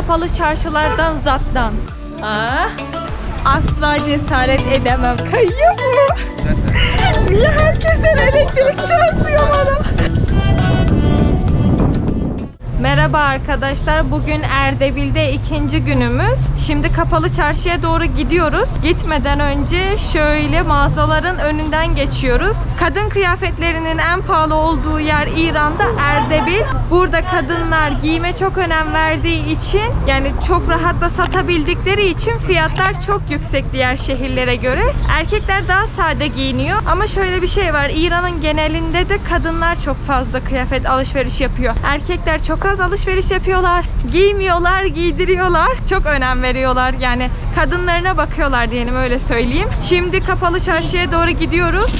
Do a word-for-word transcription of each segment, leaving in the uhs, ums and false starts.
kapalı çarşılardan zattan. Ah, asla cesaret edemem. Kayıyor mu? Niye herkesten elektrik çarpıyor bana? Merhaba arkadaşlar. Bugün Erdebil'de ikinci günümüz. Şimdi kapalı çarşıya doğru gidiyoruz. Gitmeden önce şöyle mağazaların önünden geçiyoruz. Kadın kıyafetlerinin en pahalı olduğu yer İran'da Erdebil. Burada kadınlar giyime çok önem verdiği için, yani çok rahat da satabildikleri için fiyatlar çok yüksek diğer şehirlere göre. Erkekler daha sade giyiniyor. Ama şöyle bir şey var. İran'ın genelinde de kadınlar çok fazla kıyafet alışveriş yapıyor. Erkekler çok az alışveriş yapıyorlar. Giymiyorlar, giydiriyorlar. Çok önem veriyorlar. Yani kadınlarına bakıyorlar diyelim, öyle söyleyeyim. Şimdi kapalı çarşıya doğru gidiyoruz.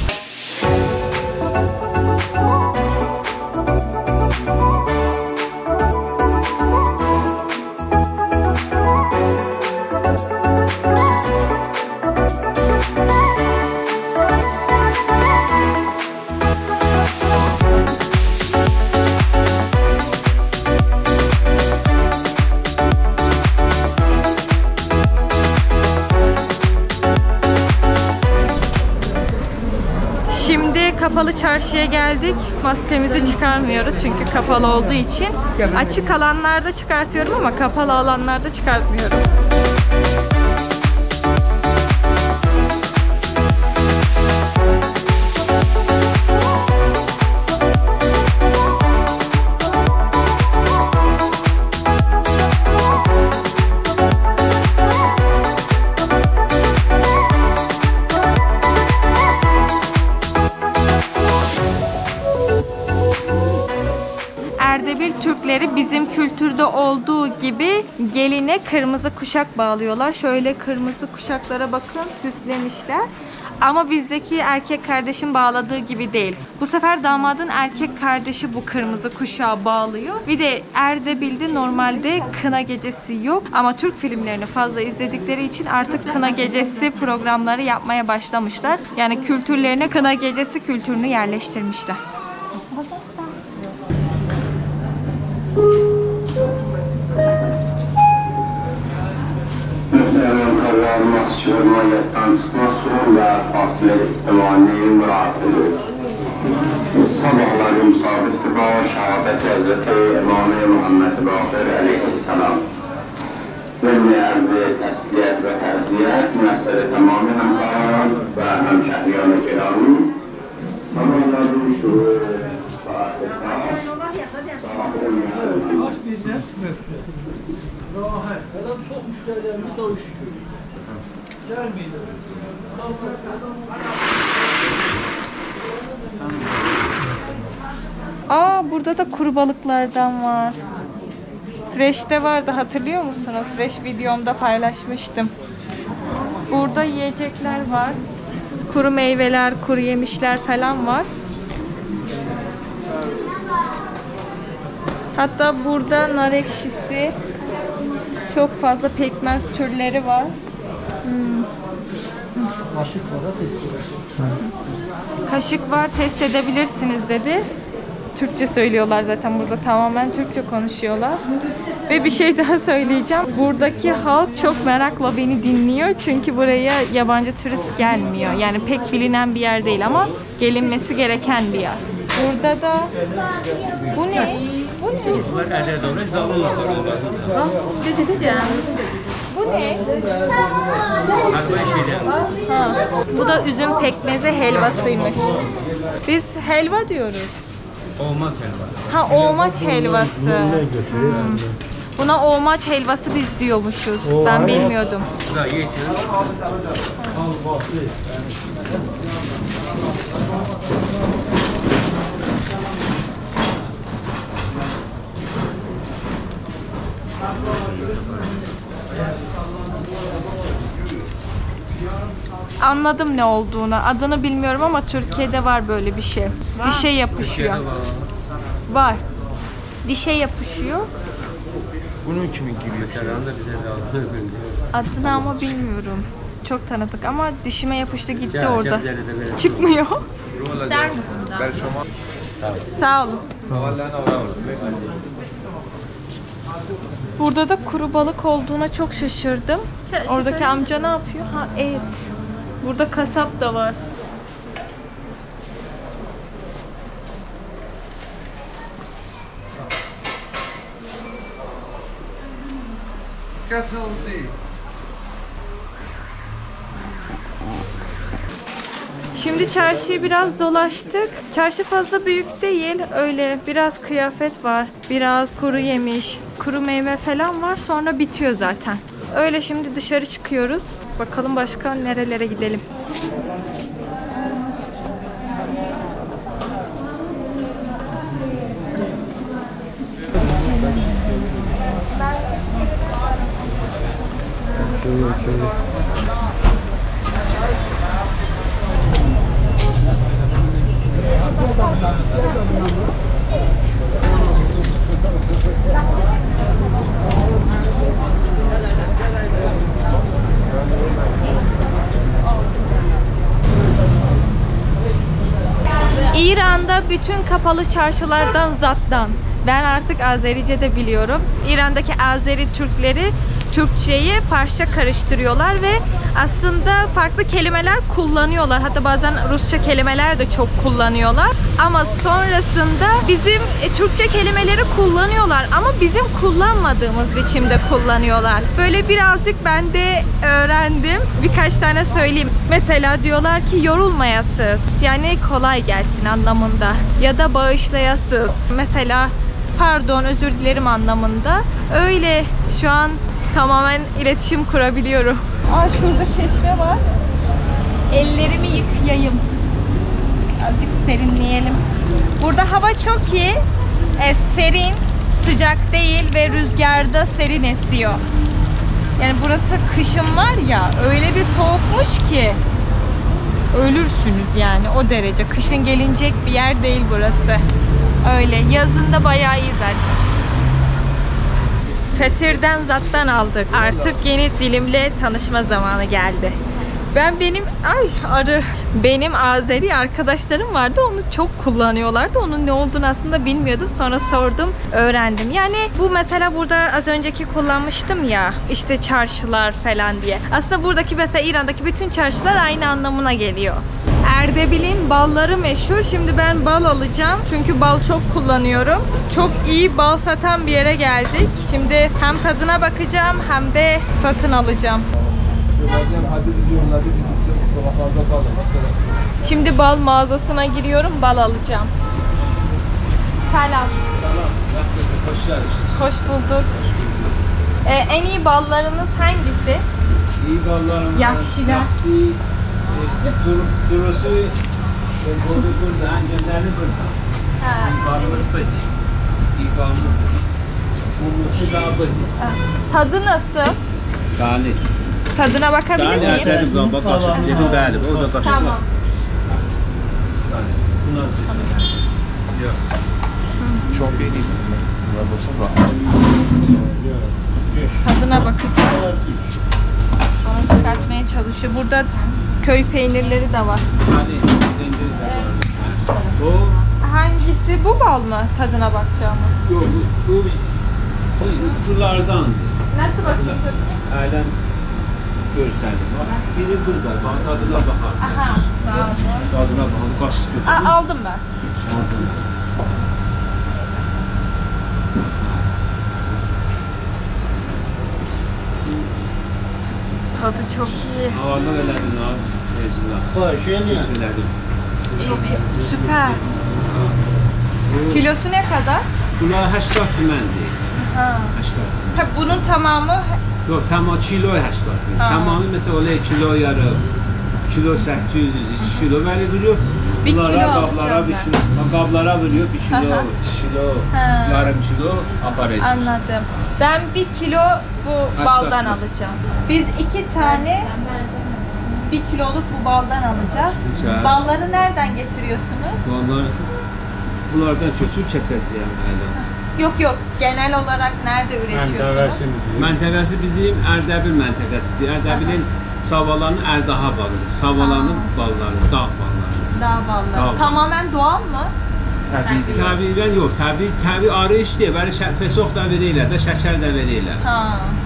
Kapalı çarşıya geldik. Maskemizi çıkarmıyoruz çünkü kapalı olduğu için. Açık alanlarda çıkartıyorum ama kapalı alanlarda çıkartmıyorum. Bizim kültürde olduğu gibi geline kırmızı kuşak bağlıyorlar. Şöyle kırmızı kuşaklara bakın, süslemişler. Ama bizdeki erkek kardeşin bağladığı gibi değil. Bu sefer damadın erkek kardeşi bu kırmızı kuşağı bağlıyor. Bir de Erdebil'de normalde kına gecesi yok. Ama Türk filmlerini fazla izledikleri için artık kına gecesi programları yapmaya başlamışlar. Yani kültürlerine kına gecesi kültürünü yerleştirmişler. Aa, burada da kuru balıklardan var. Reşte vardı, hatırlıyor musunuz? Reş videomda paylaşmıştım. Burada yiyecekler var. Kuru meyveler, kuru yemişler falan var. Hatta burada nar ekşisi, çok fazla pekmez türleri var. Hmm. Kaşık var, test edebilirsiniz dedi. Türkçe söylüyorlar zaten, burada tamamen Türkçe konuşuyorlar. Ve bir şey daha söyleyeceğim. Buradaki halk çok merakla beni dinliyor. Çünkü buraya yabancı turist gelmiyor. Yani pek bilinen bir yer değil ama gelinmesi gereken bir yer. Burada da... Bu ne? Bu ne? Bu ne? Ha. Bu da üzüm pekmezi helvasıymış. Biz helva diyoruz. Olmaç helvası. Ha, olmaç helvası. Hmm. Buna olmaç helvası biz diyormuşuz. Ben bilmiyordum. Anladım ne olduğunu. Adını bilmiyorum ama Türkiye'de var böyle bir şey. Dişe yapışıyor. Var. Dişe yapışıyor. Bunun kimin gibi mesela? Adını ama bilmiyorum. Çok tanıdık ama dişime yapıştı gitti orada. Çıkmıyor. İster misin? Sağ olun. Sağ olun. Burada da kuru balık olduğuna çok şaşırdım. Oradaki amca ne yapıyor? Ha, et. Burada kasap da var. Şimdi çarşıyı biraz dolaştık. Çarşı fazla büyük değil. Öyle biraz kıyafet var. Biraz kuru yemiş, kuru meyve falan var. Sonra bitiyor zaten. Öyle şimdi dışarı çıkıyoruz. Bakalım başka nerelere gidelim. İran'da bütün kapalı çarşılardan zattan. Ben artık Azerice de biliyorum. İran'daki Azeri Türkleri Türkçeyi Farsça karıştırıyorlar ve aslında farklı kelimeler kullanıyorlar. Hatta bazen Rusça kelimeler de çok kullanıyorlar. Ama sonrasında bizim Türkçe kelimeleri kullanıyorlar ama bizim kullanmadığımız biçimde kullanıyorlar. Böyle birazcık ben de öğrendim. Birkaç tane söyleyeyim. Mesela diyorlar ki yorulmayasız. Yani kolay gelsin anlamında. Ya da bağışlayasız. Mesela pardon, özür dilerim anlamında. Öyle şu an tamamen iletişim kurabiliyorum. Aa, şurada çeşme var. Ellerimi yıkayayım. Azıcık serinleyelim. Burada hava çok iyi. E, serin, sıcak değil ve rüzgarda serin esiyor. Yani burası kışın var ya, öyle bir soğukmuş ki ölürsünüz yani, o derece. Kışın gelinecek bir yer değil burası. Öyle. Yazında bayağı iyi zaten. Fetir'den zattan aldık. Artık yeni dilimle tanışma zamanı geldi. Ben benim ay arı benim Azeri arkadaşlarım vardı. Onu çok kullanıyorlardı. Onun ne olduğunu aslında bilmiyordum. Sonra sordum, öğrendim. Yani bu mesela burada az önceki kullanmıştım ya, işte çarşılar falan diye. Aslında buradaki mesela İran'daki bütün çarşılar aynı anlamına geliyor. Erdebil'in balları meşhur. Şimdi ben bal alacağım. Çünkü bal çok kullanıyorum. Çok iyi bal satan bir yere geldik. Şimdi hem tadına bakacağım hem de satın alacağım. Şimdi bal mağazasına giriyorum. Bal alacağım. Selam. Selam. Hoş bulduk. Ee, en iyi ballarınız hangisi? İyi ballarımız. Yakşiler. Yakşi. Durusu oldu burada, annemlerini burada. İlbanlıktaydı. İlbanlıktaydı. Burnusu daha böyle. Tadı nasıl? Dali. Tadına bakabilir miyim? Dali eserdim lan, bak açık. Yedim dali, orada kaşık. Tamam. Bunlar diyor. Çok iyi değil. Bunlar boşa bak. Tadına bakacağım. Onu çıkartmaya çalışıyor. Burada köy peynirleri de var. Hangisi? Bu bal mı? Tadına bakacağımız. Yok, bu bu kutulardan. Nasıl bakacağız? Ailen görseldi. Biri burada. Tadına bakar. Aha, sağ ol. Tadına bak. Kaç kötü. Aldım ben. Aldım. Tadı çok iyi. Ağırlık elerdin ağır. Şu en iyi elerdin. Süper. Kilosu ne kadar? Buna heştat dümendi. Heştat. Bunun tamamı? Yok, tamamı kilo heştat. Tamamı mesela öyle kilo yarım, kilo sekiz yüz, iki kilo böyle duruyor. Bir kilo alacağım ben. Kablara vuruyor, bir kilo, kilo, yarım kilo apareci. Anladım. Ben bir kilo bu baldan alacağım. Biz iki tane bir kiloluk bu baldan alacağız. Balları nereden getiriyorsunuz? Balları bunlardan kötü keseceğim yani. Yok yok, genel olarak nerede üretiyorsunuz? Mentekesi bizim Erdebil mentekesidir. Erdebil'in Savalan'ın Erdaha balı. Savalan'ın balları, dağ balları. Dağ balları. Tamamen doğal mı? Təbii yox, təbii, təbii arayış deyə, bəli pesoq da verirlər, şəkər də verirlər.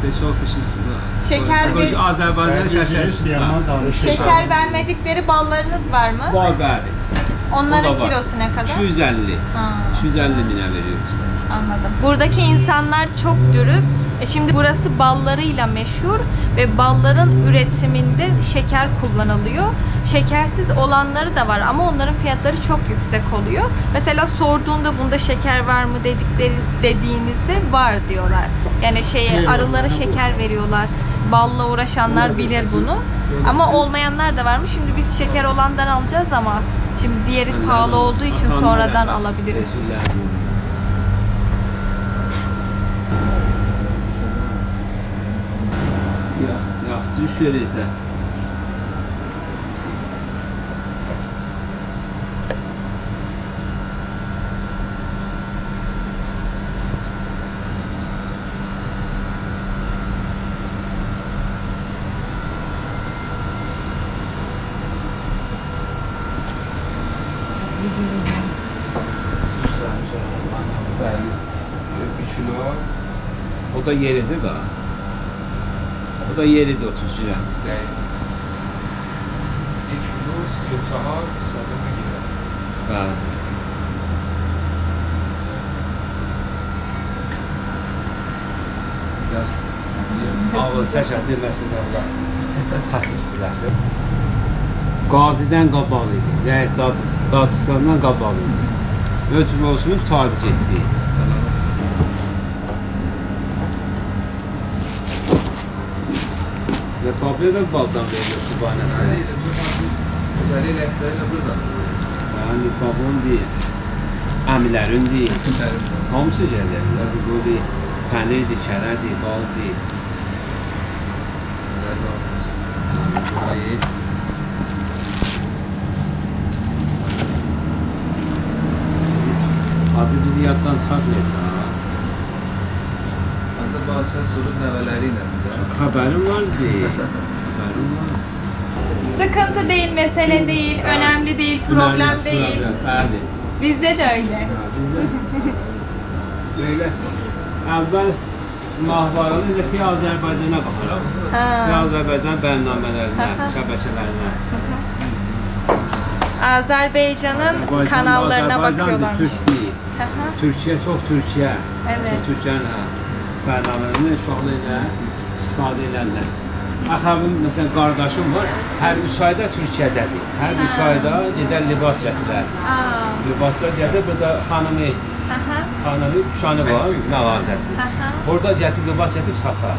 Pesoq dışında. Azərbaycanın şəkəri. Şəkər vermədikləri ballarınız var mı? Var, bəli. Onların kilosu nə qədər? iki yüz əlli. iki yüz əlli minə veriyoruz. Anladım. Buradaki insanlar çok dürüst. E şimdi burası ballarıyla meşhur ve balların üretiminde şeker kullanılıyor. Şekersiz olanları da var ama onların fiyatları çok yüksek oluyor. Mesela sorduğunda bunda şeker var mı dedikleri dediğinizde var diyorlar. Yani şeye arılara şeker veriyorlar. Balla uğraşanlar bilir bunu. Ama olmayanlar da varmış. Şimdi biz şeker olandan alacağız ama şimdi diğeri pahalı olduğu için sonradan alabiliriz. Düş şöyleyse. Bir kilo. O da yeridir daha. O da yeridir otuz lira. Evet. İlk yıl yatağa sabahına gireriz. Evet. Biraz ağır seçerdir meseleler. Hasisliler. Gazi'den kabağlıydı. Yani Dağıtistan'dan kabağlıydı. Ötürü olsun tercih ettiği. Ve paprika da baldan veriyor kübanesine. Yani özellikle ekseriyle burada. Yani babam değil, amilerim değil, hamısı gelirler. Bu değil, panirdir, çərədir, bal değil. Adı bizi yaddan çakmıyor. Bazı sorun neveleriyle. Haberim var değil. Haberim var. Sıkıntı değil, mesele değil, önemli değil, problem değil. Bizde de öyle. Böyle. Evvel mahvaralı ki Azerbaycan'a bakarım. Ve Azerbaycan beyannamelerine, şebeşelerine. Azerbaycan'ın kanallarına bakıyorlar. Türkiye çok Türkiye. Çok Türkiye'nin bərnamələrini uşaqlı ilə istifadə edənlər. Axabım, məsələn, qardaşım var, hər üç ayda Türkiyədədir. Hər üç ayda gedən libas gətirər. Libaslar gəlir, burada xanımı, xanımı, kuşanı var, nəvazəsi. Orada gətir, libas gətirib satar.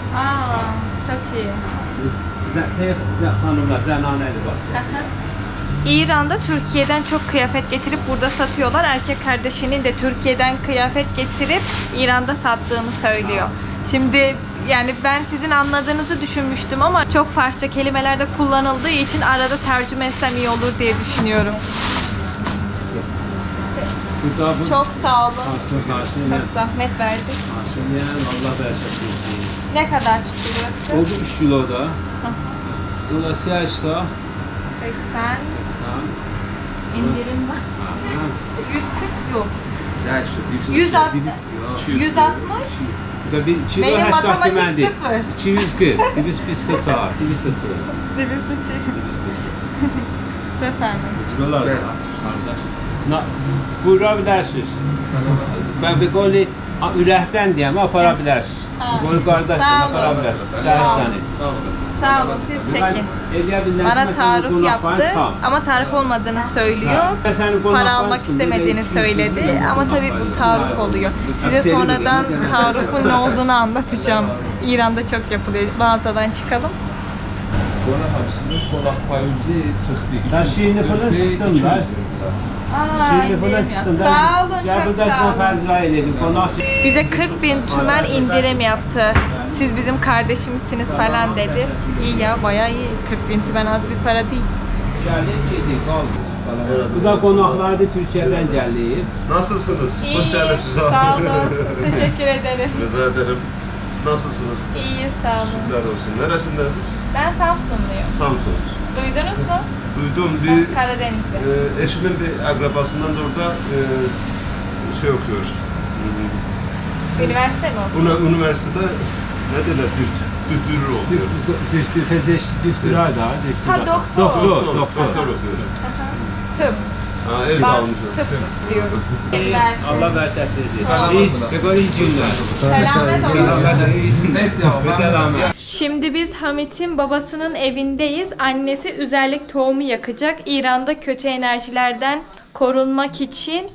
Çox iyi. Xanımlar, zənanə libas gətirər. İran'da Türkiye'den çok kıyafet getirip burada satıyorlar. Erkek kardeşinin de Türkiye'den kıyafet getirip İran'da sattığını söylüyor. Şimdi yani ben sizin anladığınızı düşünmüştüm ama çok Farsça kelimelerde kullanıldığı için arada tercüme etsem iyi olur diye düşünüyorum. Çok sağ olun. Çok zahmet verdik. Ne kadar çıktı burası? Oldu üç kiloda. Dolayısıyla işte seksen. İndirim var. yüz kırk yok. yüz altmış. Benim matematik sıfır. iki yüz kırk. Dibiz pislik sağır. Dibiz de sığır. Dibiz de çekin. Dibiz de sığır. Efendim. Buralar da var. Buyura bilərsiniz. Ben bir qoli ürəkdən deyəm, apara bilərsiniz. Qoli qardaşlar, apara bilərsiniz. Zəhət səni. Sağ olasın. Sağ olun, siz çekin. Bana tarif yaptı ama tarif olmadığını söylüyor. Para almak istemediğini söyledi ama tabii bu tarif oluyor. Size sonradan tarifin ne olduğunu anlatacağım. İran'da çok yapılıyor. Mağazadan çıkalım. Ben şimdi falan çıktım da. Sağ olun, çok sağ olun. Bize kırk bin tümen indirim yaptı. Siz bizim kardeşimizsiniz falan dedi. İyi ya, bayağı iyi. kırk bin tümen az bir para değil. Bu da konaklarda Türkiye'den geldi. Nasılsınız? İyi, hoş geldiniz. Sağ olun. Teşekkür ederim. Rica ederim. Siz nasılsınız? İyi, sağ olun. Şükürler olsun. Neresindensiniz? Ben Samsunluyum. Samsunluyuz. Duydunuz mu? Duydum. Bir, Karadeniz'de. E, eşimin bir akrabasından da orada e, şey okuyor. Üniversite mi okuyor? Üniversitede ne derler? Düktürür oluyor. Düktürür, düktürür daha. Ha, doktor. Doktor, doktor okuyor. Tıp. Ha, evet, tıp diyoruz. Allah başlasın. Selamet olsun. Selamet. Şimdi biz Hamit'in babasının evindeyiz. Annesi üzerlik tohumu yakacak. İran'da kötü enerjilerden korunmak için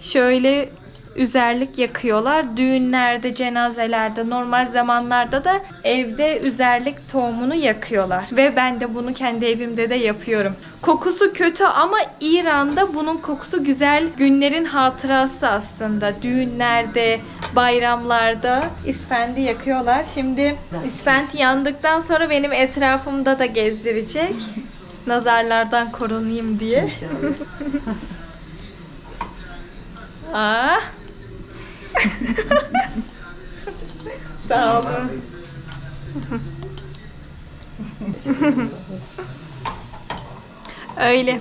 şöyle üzerlik yakıyorlar. Düğünlerde, cenazelerde, normal zamanlarda da evde üzerlik tohumunu yakıyorlar. Ve ben de bunu kendi evimde de yapıyorum. Kokusu kötü ama İran'da bunun kokusu güzel, günlerin hatırası aslında. Düğünlerde, bayramlarda isfendi yakıyorlar. Şimdi isfendi yandıktan sonra benim etrafımda da gezdirecek. Nazarlardan korunayım diye. Ah. Sağ olun. Öyle.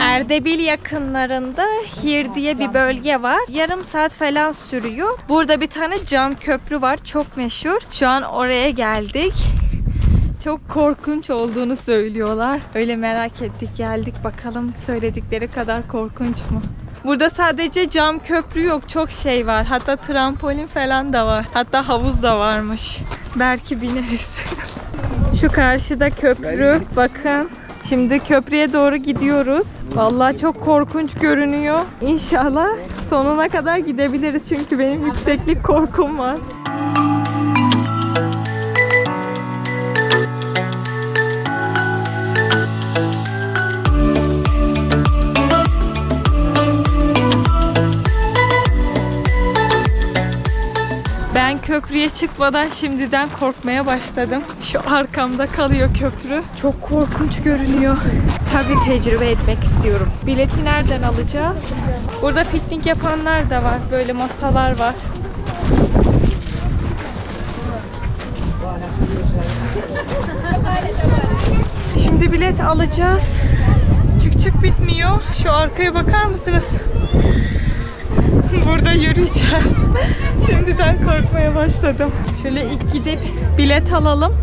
Erdebil yakınlarında Hir diye bir bölge var. Yarım saat falan sürüyor. Burada bir tane cam köprü var. Çok meşhur. Şu an oraya geldik. Çok korkunç olduğunu söylüyorlar. Öyle merak ettik, geldik. Bakalım söyledikleri kadar korkunç mu? Burada sadece cam köprü yok. Çok şey var. Hatta trampolin falan da var. Hatta havuz da varmış. Belki bineriz. Şu karşıda köprü. Bakın. Şimdi köprüye doğru gidiyoruz. Vallahi çok korkunç görünüyor. İnşallah sonuna kadar gidebiliriz çünkü benim yükseklik korkum var. Ben köprüye çıkmadan şimdiden korkmaya başladım. Şu arkamda kalıyor köprü. Çok korkunç görünüyor. Tabii tecrübe etmek istiyorum. Bileti nereden alacağız? Burada piknik yapanlar da var. Böyle masalar var. Şimdi bilet alacağız. Çık çık bitmiyor. Şu arkaya bakar mısınız? Burada yürüyeceğiz. Şimdiden korkmaya başladım. Şöyle ilk gidip bilet alalım.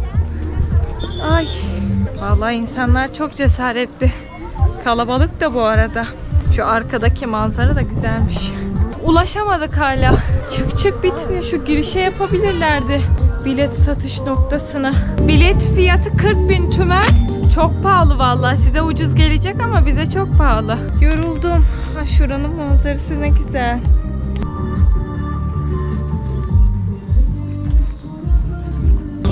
Ay. Vallahi insanlar çok cesaretli. Kalabalık da bu arada. Şu arkadaki manzara da güzelmiş. Ulaşamadık hala. Çık çık bitmiyor. Şu girişe yapabilirlerdi. Bilet satış noktasına. Bilet fiyatı kırk bin tümen. Çok pahalı vallahi. Size ucuz gelecek ama bize çok pahalı. Yoruldum. Ha, şuranın manzarası ne güzel.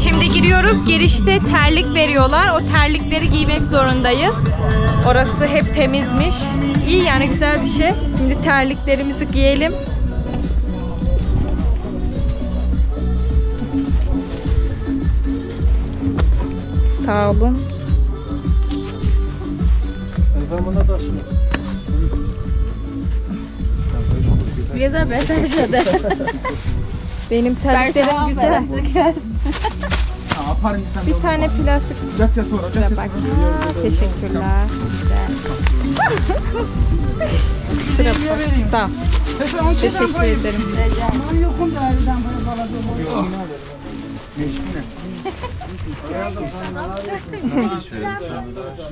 Şimdi giriyoruz. Girişte terlik veriyorlar. O terlikleri giymek zorundayız. Orası hep temizmiş. İyi yani, güzel bir şey. Şimdi terliklerimizi giyelim. Sağ olun. Güzel ben tercihde. Benim tercihlerim güzel. Bir tane plastik. Şuna bak. Teşekkürler. Güzel. Şuna bak. Tamam. Teşekkür ederim.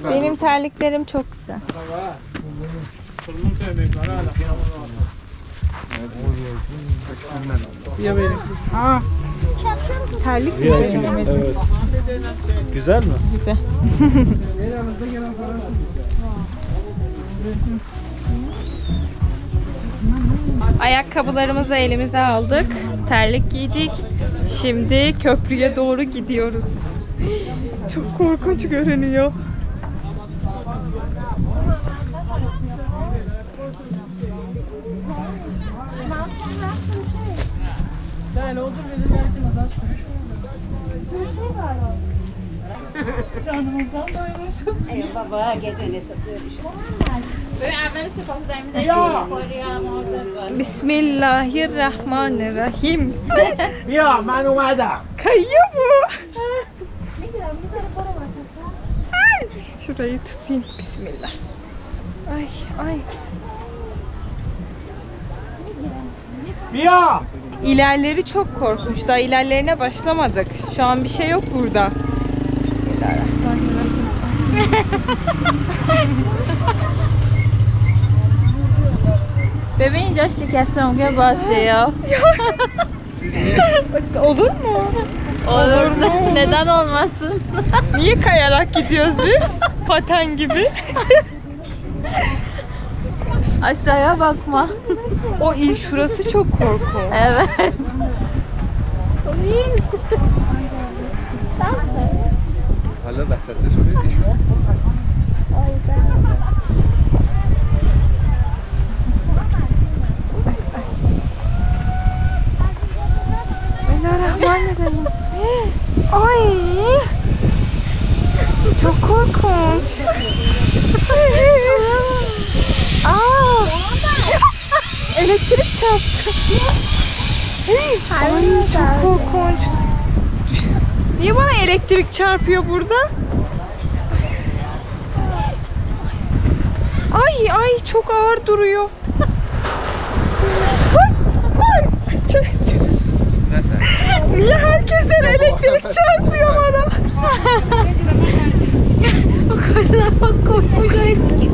Benim terliklerim çok güzel. Terlik mi? Evet. Güzel mi? Güzel. Ayakkabılarımızı elimize aldık. Terlik giydik. Şimdi köprüye doğru gidiyoruz. Çok korkunç görünüyor. Değerli olacak bizim belki mazal sürüş olur. Sürüş olur galiba. Canımızdan doymuşum. Ey baba gece ne satıyormuş? Böyle evvel şu pastalarımızı yiyoruz. Bismillahirrahmanirrahim. Ya ben umada. Kayıyor bu. Ne diyorum bize para masrafı. Şurayı tutayım. Bismillah. Ay ay. Mia! İlerleri çok korkunç. Daha ilerlerine başlamadık. Şu an bir şey yok burada. Bismillahirrahmanirrahim. Bebeğin caş çekersen o gün bazı şey ya. Olur mu? Olur mu? Neden olmasın? Niye kayarak gidiyoruz biz? Paten gibi. Aşağıya bakma. O il şurası çok korkunç. Evet. Hala bahsettir. Bismillahirrahmanirrahim. Ay. Çok korkunç. Aa! Elektrik çarptı. Hey, ay çok korkunç. Niye bana elektrik çarpıyor burada? Ay ay çok ağır duruyor. Niye herkese elektrik çarpıyor bana? O kadar bak korkmuş elektrik.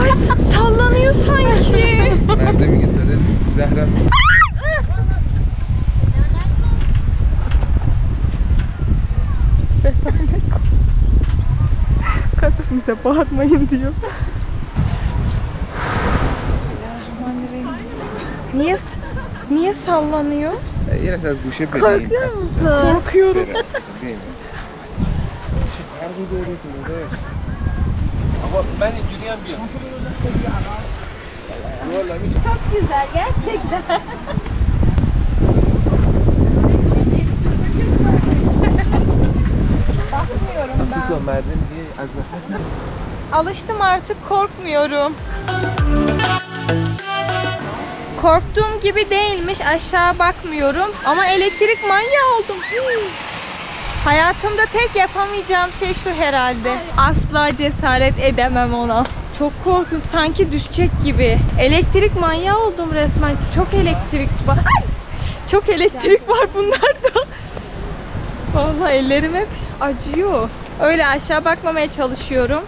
Ay sallanıyor sanki. Nerede mi gidelim? Zehra. Kadın bize bağırmayın diyor. Bismillahirrahmanirrahim. Niye niye sallanıyor? Yine sen guşe beni. Korkuyor musun? Korkuyorum. Ama ben yürüyen bir. Çok güzel gerçekten. Bakmıyorum ben. Alıştım artık korkmuyorum. Korktuğum gibi değilmiş, aşağı bakmıyorum ama elektrik manyağı oldum. Hayatımda tek yapamayacağım şey şu herhalde. Asla cesaret edemem ona. Çok korkunç, sanki düşecek gibi. Elektrik manyağı oldum resmen. Çok elektrik var. Çok elektrik var bunlarda. Vallahi ellerim hep acıyor. Öyle aşağı bakmamaya çalışıyorum.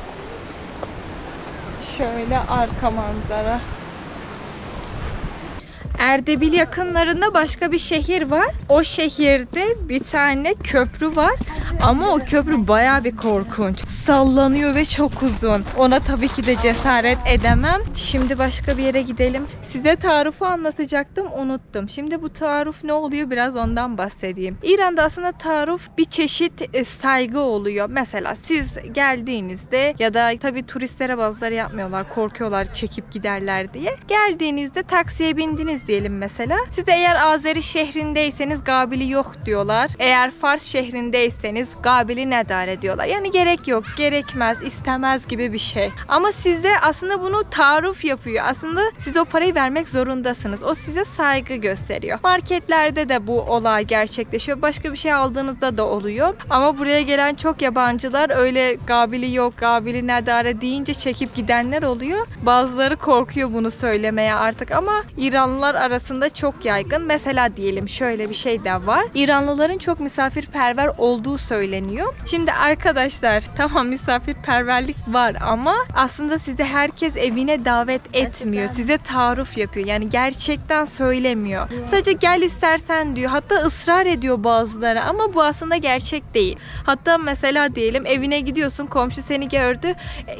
Şöyle arka manzara. Erdebil yakınlarında başka bir şehir var. O şehirde bir tane köprü var. Ama o köprü bayağı bir korkunç. Sallanıyor ve çok uzun. Ona tabii ki de cesaret edemem. Şimdi başka bir yere gidelim. Size taarrufu anlatacaktım, unuttum. Şimdi bu taarruf ne oluyor? Biraz ondan bahsedeyim. İran'da aslında taarruf bir çeşit saygı oluyor. Mesela siz geldiğinizde ya da tabii turistlere bazıları yapmıyorlar. Korkuyorlar çekip giderler diye. Geldiğinizde taksiye bindiniz diyelim mesela. Siz eğer Azeri şehrindeyseniz Gabili yok diyorlar. Eğer Fars şehrindeyseniz Gabili nedare diyorlar. Yani gerek yok, gerekmez, istemez gibi bir şey. Ama size aslında bunu taarruf yapıyor. Aslında siz o parayı vermek zorundasınız. O size saygı gösteriyor. Marketlerde de bu olay gerçekleşiyor. Başka bir şey aldığınızda da oluyor. Ama buraya gelen çok yabancılar öyle Gabili yok, Gabili nedare deyince çekip gidenler oluyor. Bazıları korkuyor bunu söylemeye artık ama İranlılar arasında çok yaygın. Mesela diyelim şöyle bir şey de var. İranlıların çok misafirperver olduğu söyleniyor. Şimdi arkadaşlar tamam misafirperverlik var ama aslında sizi herkes evine davet etmiyor. Size taarruf yapıyor. Yani gerçekten söylemiyor. Sadece gel istersen diyor. Hatta ısrar ediyor bazıları ama bu aslında gerçek değil. Hatta mesela diyelim evine gidiyorsun, komşu seni gördü.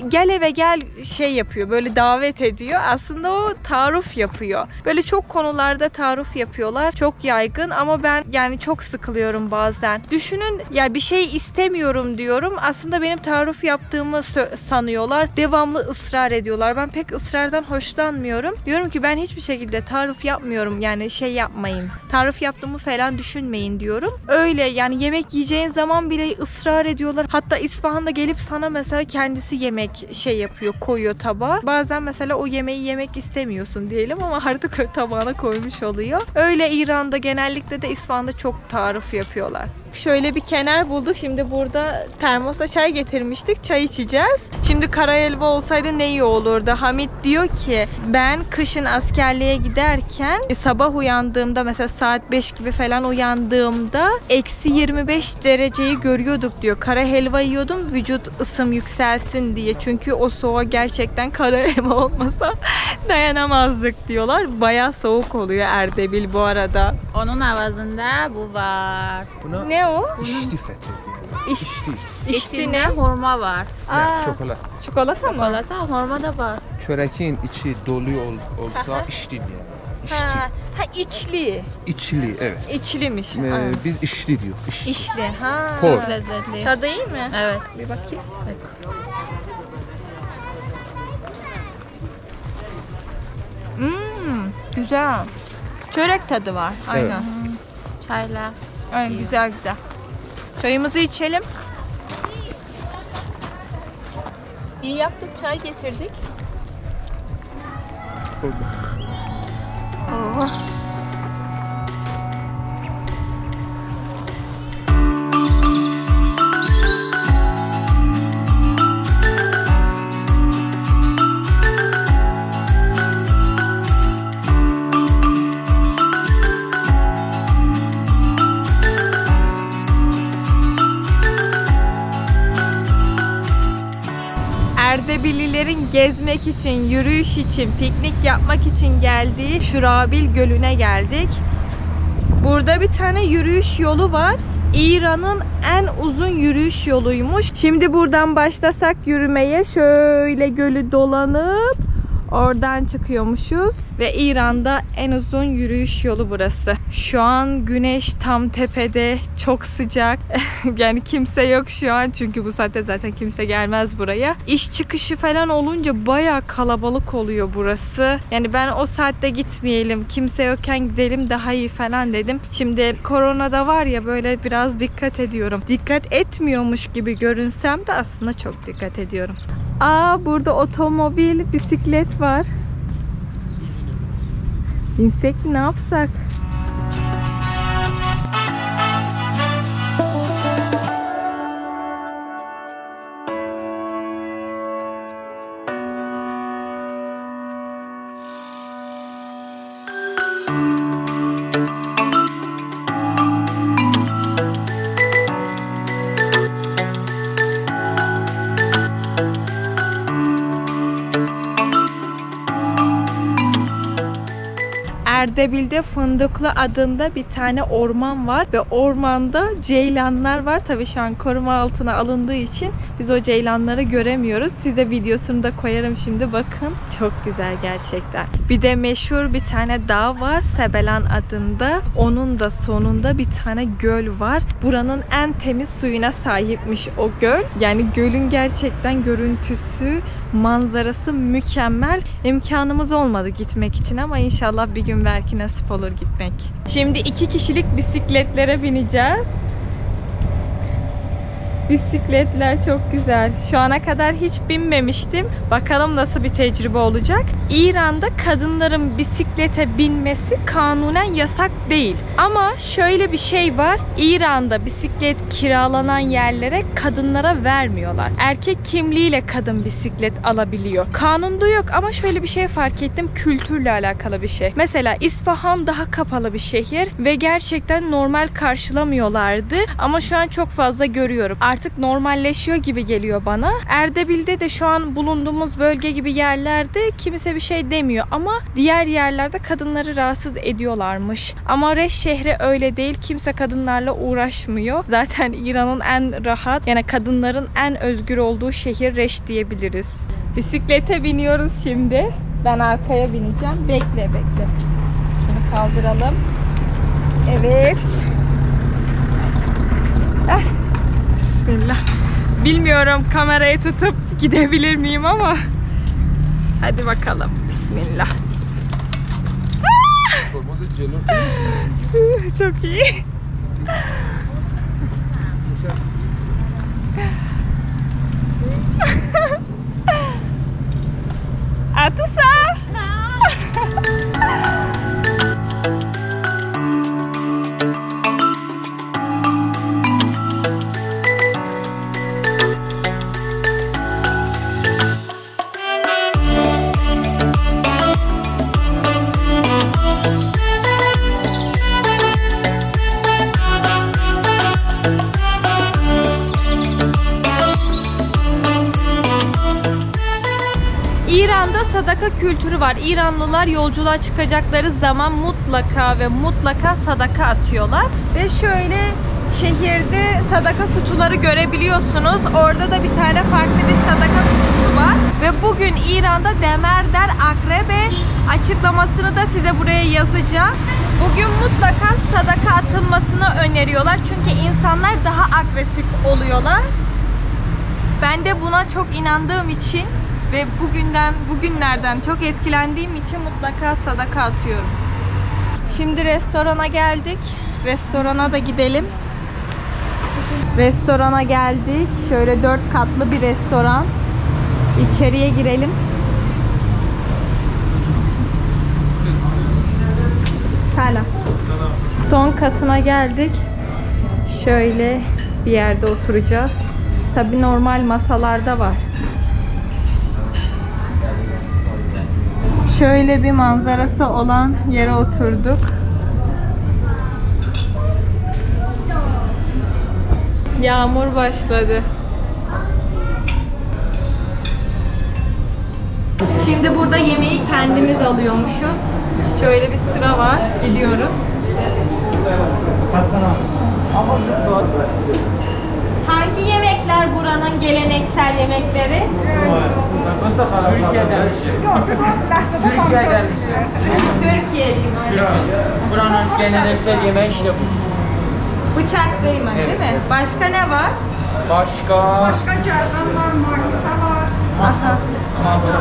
Gel eve gel şey yapıyor. Böyle davet ediyor. Aslında o taarruf yapıyor. Böyle çok konularda taarruf yapıyorlar. Çok yaygın ama ben yani çok sıkılıyorum bazen. Düşünün ya, bir şey istemiyorum diyorum. Aslında benim taarruf yaptığımı sanıyorlar. Devamlı ısrar ediyorlar. Ben pek ısrardan hoşlanmıyorum. Diyorum ki ben hiçbir şekilde taarruf yapmıyorum. Yani şey yapmayın. Taarruf yaptığımı falan düşünmeyin diyorum. Öyle yani, yemek yiyeceğin zaman bile ısrar ediyorlar. Hatta İsfahan'da gelip sana mesela kendisi yemek şey yapıyor, koyuyor tabağa. Bazen mesela o yemeği yemek istemiyorsun diyelim ama artık tabağına koymuş oluyor. Öyle İran'da genellikle de İsfahan'da çok taarruf yapıyorlar. Şöyle bir kenar bulduk. Şimdi burada termosa çay getirmiştik. Çay içeceğiz. Şimdi kara helva olsaydı ne iyi olurdu. Hamit diyor ki ben kışın askerliğe giderken sabah uyandığımda mesela saat beş gibi falan uyandığımda eksi yirmi beş dereceyi görüyorduk diyor. Kara helva yiyordum vücut ısım yükselsin diye. Çünkü o soğuğa gerçekten kara helva olmasa dayanamazdık diyorlar. Bayağı soğuk oluyor Erdebil bu arada. Onun havasında bu var. Buna... Ne o? İşti feti. İşti. İçinde hurma var. Aa, çikolata. Çikolata mı? Çikolata, hurma da var. Çöreğin içi dolu ol, olsa içti diyor. İşti. Ha, ha içli. İçli, evet. İçlimiş. Ee, biz içli diyor. İçli. İçli. Ha. Çok lezzetli. Tadı iyi mi? Evet. Bir bakayım. Bak. Hmm, güzel. Çörek tadı var. Aynen. Evet. Çayla. Aynen, güzel güzel. Çayımızı içelim. İyi yaptık, çay getirdik. Oh. Erdebililerin gezmek için, yürüyüş için, piknik yapmak için geldiği Şurabil Gölü'ne geldik. Burada bir tane yürüyüş yolu var. İran'ın en uzun yürüyüş yoluymuş. Şimdi buradan başlasak yürümeye, şöyle gölü dolanıp oradan çıkıyormuşuz. Ve İran'da en uzun yürüyüş yolu burası. Şu an güneş tam tepede, çok sıcak. Yani kimse yok şu an çünkü bu saatte zaten kimse gelmez buraya. İş çıkışı falan olunca bayağı kalabalık oluyor burası. Yani ben o saatte gitmeyelim, kimse yokken gidelim daha iyi falan dedim. Şimdi koronada var ya, böyle biraz dikkat ediyorum. Dikkat etmiyormuş gibi görünsem de aslında çok dikkat ediyorum. Aa, burada otomobil, bisiklet var. Binsek mi, ne yapsak? Erdebil'de Fındıklı adında bir tane orman var ve ormanda ceylanlar var. Tabii şu an koruma altına alındığı için biz o ceylanları göremiyoruz. Size videosunu da koyarım şimdi, bakın. Çok güzel gerçekten. Bir de meşhur bir tane dağ var Sebelan adında. Onun da sonunda bir tane göl var. Buranın en temiz suyuna sahipmiş o göl. Yani gölün gerçekten görüntüsü, manzarası mükemmel. İmkanımız olmadı gitmek için ama inşallah bir gün belki nasip olur gitmek. Şimdi iki kişilik bisikletlere bineceğiz. Bisikletler çok güzel. Şu ana kadar hiç binmemiştim. Bakalım nasıl bir tecrübe olacak. İran'da kadınların bisiklete binmesi kanunen yasak değil. Ama şöyle bir şey var. İran'da bisiklet kiralanan yerlere kadınlara vermiyorlar. Erkek kimliğiyle kadın bisiklet alabiliyor. Kanunda yok ama şöyle bir şey fark ettim. Kültürle alakalı bir şey. Mesela İsfahan daha kapalı bir şehir ve gerçekten normal karşılamıyorlardı. Ama şu an çok fazla görüyorum. Artık normalleşiyor gibi geliyor bana. Erdebil'de de şu an bulunduğumuz bölge gibi yerlerde kimse bir şey demiyor ama diğer yerlerde kadınları rahatsız ediyorlarmış. Ama Reşt şehri öyle değil. Kimse kadınlarla uğraşmıyor. Zaten İran'ın en rahat, yani kadınların en özgür olduğu şehir Reşt diyebiliriz. Bisiklete biniyoruz şimdi. Ben arkaya bineceğim. Bekle bekle. kaldıralım. Evet. Ah. Bismillah. Bilmiyorum kamerayı tutup gidebilir miyim ama hadi bakalım. Bismillah. Çok iyi. Atısa. İran'da sadaka kültürü var. İranlılar yolculuğa çıkacakları zaman mutlaka ve mutlaka sadaka atıyorlar. Ve şöyle şehirde sadaka kutuları görebiliyorsunuz. Orada da bir tane farklı bir sadaka kutusu var. Ve bugün İran'da Demerdar Akrebe açıklamasını da size buraya yazacağım. Bugün mutlaka sadaka atılmasını öneriyorlar. Çünkü insanlar daha agresif oluyorlar. Ben de buna çok inandığım için ve bugünden, bugünlerden çok etkilendiğim için mutlaka sadaka atıyorum. Şimdi restorana geldik. Restorana da gidelim. Restorana geldik. Şöyle dört katlı bir restoran. İçeriye girelim. Selam. Son katına geldik. Şöyle bir yerde oturacağız. Tabii normal masalarda var. Şöyle bir manzarası olan yere oturduk. Yağmur başladı. Şimdi burada yemeği kendimiz alıyormuşuz. Şöyle bir sıra var. Gidiyoruz. Hangi yemekler buranın geleneksel yemekleri? Türkiye'den. Türkiye'den. Türkiye'den. Buranın geleneksel yemeği işte bu. Bıçak değmen, evet, değil mi? Başka ne var? Başka... Başka cerdan var, marita var. Aha.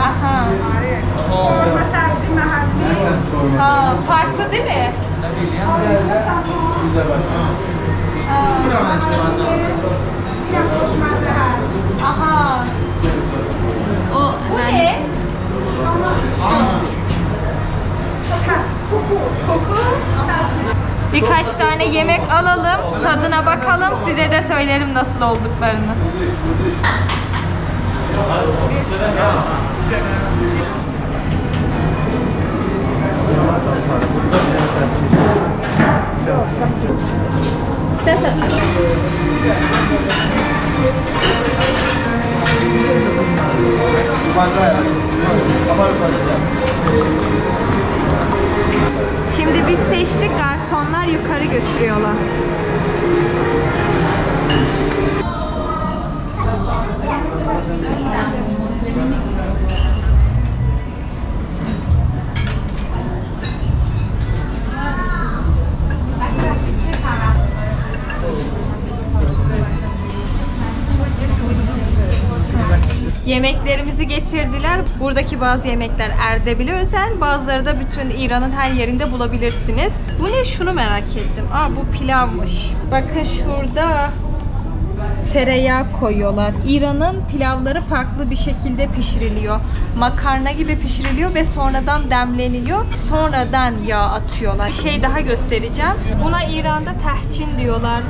Aha. Korma sebzi mahalli. Ha, farklı değil mi? Aha. O, bu ne? Koku. Birkaç tane yemek alalım, tadına bakalım, size de söylerim nasıl olduklarını. Şimdi biz seçtik, garsonlar yukarı götürüyorlar. Yemeklerimizi getirdiler. Buradaki bazı yemekler Erdebil'e özel, bazıları da bütün İran'ın her yerinde bulabilirsiniz. Bu ne? Şunu merak ettim. Aa, bu pilavmış. Bakın şurada tereyağı koyuyorlar. İran'ın pilavları farklı bir şekilde pişiriliyor. Makarna gibi pişiriliyor ve sonradan demleniliyor. Sonradan yağ atıyorlar. Bir şey daha göstereceğim. Buna İran'da tehcin diyorlar.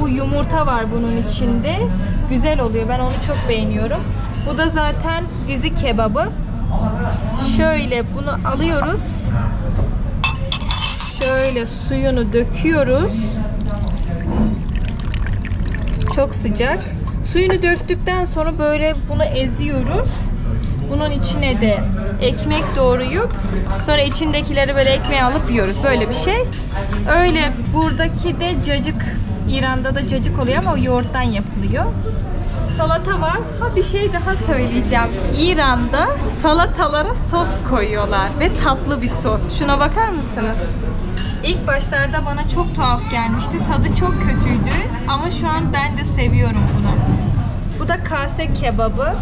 Bu yumurta var bunun içinde. Güzel oluyor. Ben onu çok beğeniyorum. Bu da zaten dizi kebabı. Şöyle bunu alıyoruz. Şöyle suyunu döküyoruz. Çok sıcak. Suyunu döktükten sonra böyle bunu eziyoruz. Bunun içine de ekmek doğrayıp sonra içindekileri böyle ekmeğe alıp yiyoruz. Böyle bir şey. Öyle buradaki de cacık. İran'da da cacık oluyor ama yoğurttan yapılıyor. salata var. Ha bir şey daha söyleyeceğim. İran'da salatalara sos koyuyorlar ve tatlı bir sos. Şuna bakar mısınız? İlk başlarda bana çok tuhaf gelmişti. Tadı çok kötüydü ama şu an ben de seviyorum bunu. Bu da kase kebabı.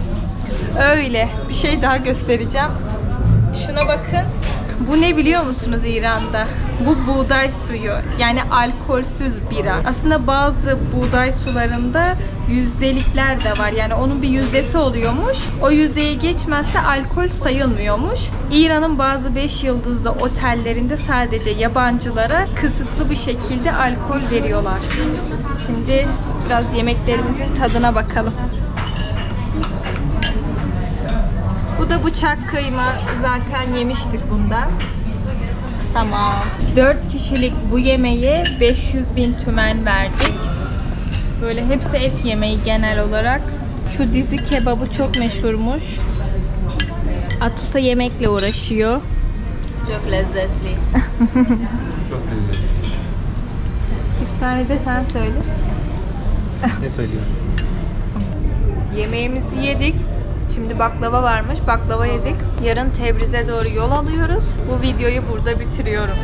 Öyle. Bir şey daha göstereceğim. Şuna bakın. Bu ne biliyor musunuz İran'da? Bu buğday suyu. Yani alkolsüz bira. Aslında bazı buğday sularında yüzdelikler de var. Yani onun bir yüzdesi oluyormuş. O yüzdeye geçmezse alkol sayılmıyormuş. İran'ın bazı beş yıldızlı otellerinde sadece yabancılara kısıtlı bir şekilde alkol veriyorlar. Şimdi biraz yemeklerimizin tadına bakalım. Bu da bıçak kıyma. Zaten yemiştik bundan. Tamam. dört kişilik bu yemeğe beş yüz bin tümen verdik. Böyle hepsi et yemeği genel olarak. Şu dizi kebabı çok meşhurmuş. Atusa yemekle uğraşıyor. Çok lezzetli. Çok lezzetli. Bir tane de sen söyle. Ne söylüyorum? Yemeğimizi yedik. Şimdi baklava varmış. Baklava yedik. Yarın Tebriz'e doğru yol alıyoruz. Bu videoyu burada bitiriyorum.